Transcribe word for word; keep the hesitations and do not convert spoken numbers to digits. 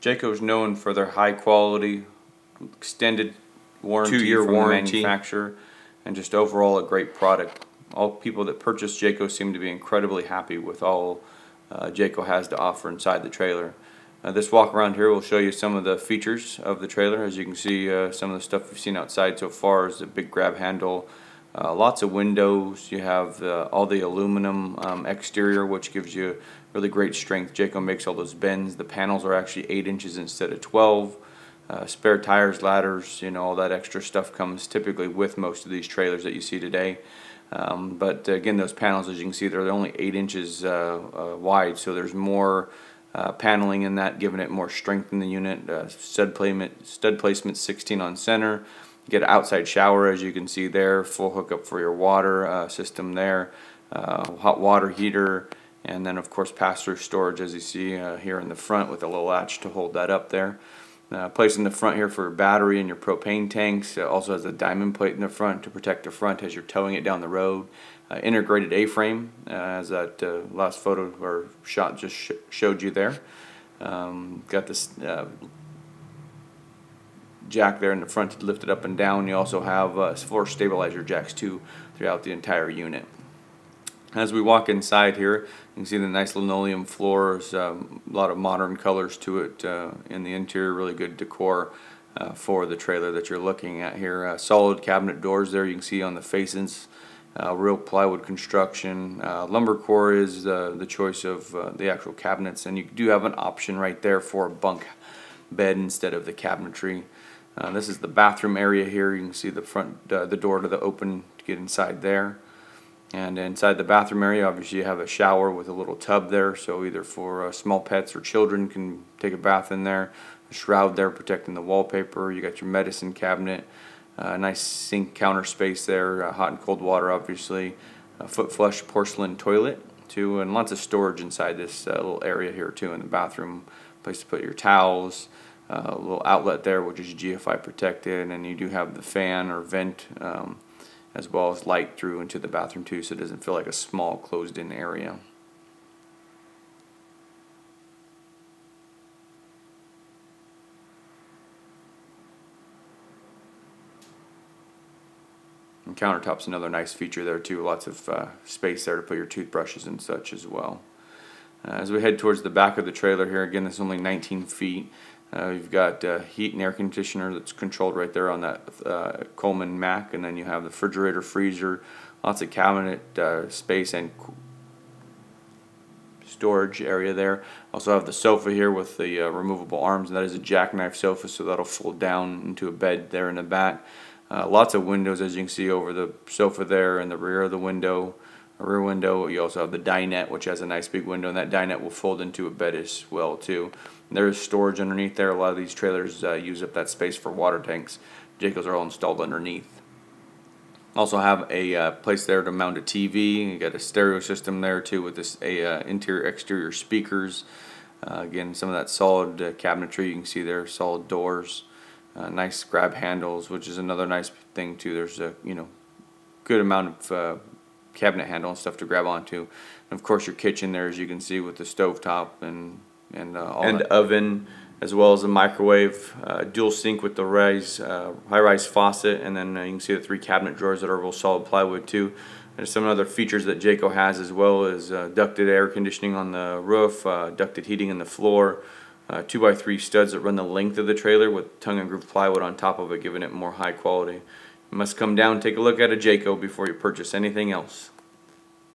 Jayco is known for their high quality, extended warranty, two-year warranty from the manufacturer, and just overall a great product. All people that purchase Jayco seem to be incredibly happy with all uh, Jayco has to offer inside the trailer. Uh, this walk around here will show you some of the features of the trailer. As you can see, uh, some of the stuff we've seen outside so far is the big grab handle, uh, lots of windows. You have uh, all the aluminum um, exterior, which gives you really great strength. Jayco makes all those bends. The panels are actually eight inches instead of twelve. Uh, spare tires, ladders, you know, all that extra stuff comes typically with most of these trailers that you see today. Um, but again, those panels, as you can see, they're only eight inches uh, uh, wide, so there's more uh, paneling in that, giving it more strength in the unit. Uh, stud placement, stud placement sixteen on center. Get an outside shower, as you can see there, full hookup for your water uh, system there, uh, hot water heater, and then of course pass-through storage, as you see uh, here in the front with a little latch to hold that up there. Uh, place in the front here for your battery and your propane tanks. It also has a diamond plate in the front to protect the front as you're towing it down the road. Uh, integrated A-frame, uh, as that uh, last photo or shot just sh showed you there. Um, got this uh, jack there in the front to lift it up and down. You also have uh, four stabilizer jacks too throughout the entire unit. As we walk inside here, you can see the nice linoleum floors, um, a lot of modern colors to it uh, in the interior, really good decor uh, for the trailer that you're looking at here. Uh, solid cabinet doors there, you can see on the facings, uh, real plywood construction. Uh, lumber core is uh, the choice of uh, the actual cabinets, and you do have an option right there for a bunk bed instead of the cabinetry. Uh, this is the bathroom area here, you can see the front, uh, the door to the open to get inside there. And inside the bathroom area, obviously you have a shower with a little tub there, so either for uh, small pets or children can take a bath in there. A shroud there protecting the wallpaper. You got your medicine cabinet, a uh, nice sink counter space there, uh, hot and cold water obviously, a foot flush porcelain toilet too, and lots of storage inside this uh, little area here too in the bathroom. Place to put your towels, uh, a little outlet there which is G F I protected, and you do have the fan or vent um, as well as light through into the bathroom too, so it doesn't feel like a small closed-in area. And countertop's another nice feature there too, lots of uh, space there to put your toothbrushes and such as well. Uh, as we head towards the back of the trailer here, again this is only nineteen feet. Uh, you've got uh, heat and air conditioner that's controlled right there on that uh, Coleman Mac, and then you have the refrigerator, freezer, lots of cabinet uh, space and storage area there. Also have the sofa here with the uh, removable arms, and that is a jackknife sofa, so that'll fold down into a bed there in the back. Uh, lots of windows, as you can see, over the sofa there in the rear of the window. A rear window. You also have the dinette, which has a nice big window, and that dinette will fold into a bed as well too. There's storage underneath there. A lot of these trailers uh, use up that space for water tanks. Jayco's are all installed underneath. Also have a uh, place there to mount a T V. You got a stereo system there too with this a uh, interior exterior speakers. Uh, again, some of that solid uh, cabinetry you can see there. Solid doors, uh, nice grab handles, which is another nice thing too. There's a you know good amount of uh, cabinet handle and stuff to grab onto, and of course your kitchen there, as you can see, with the stove top and and uh, all and that. Oven, as well as a microwave, uh, dual sink with the rise uh, high-rise faucet, and then uh, you can see the three cabinet drawers that are real solid plywood too. And some other features that Jayco has as well is uh, ducted air conditioning on the roof, uh, ducted heating in the floor, uh, two by three studs that run the length of the trailer with tongue and groove plywood on top of it, giving it more high quality. You must come down and take a look at a Jayco before you purchase anything else.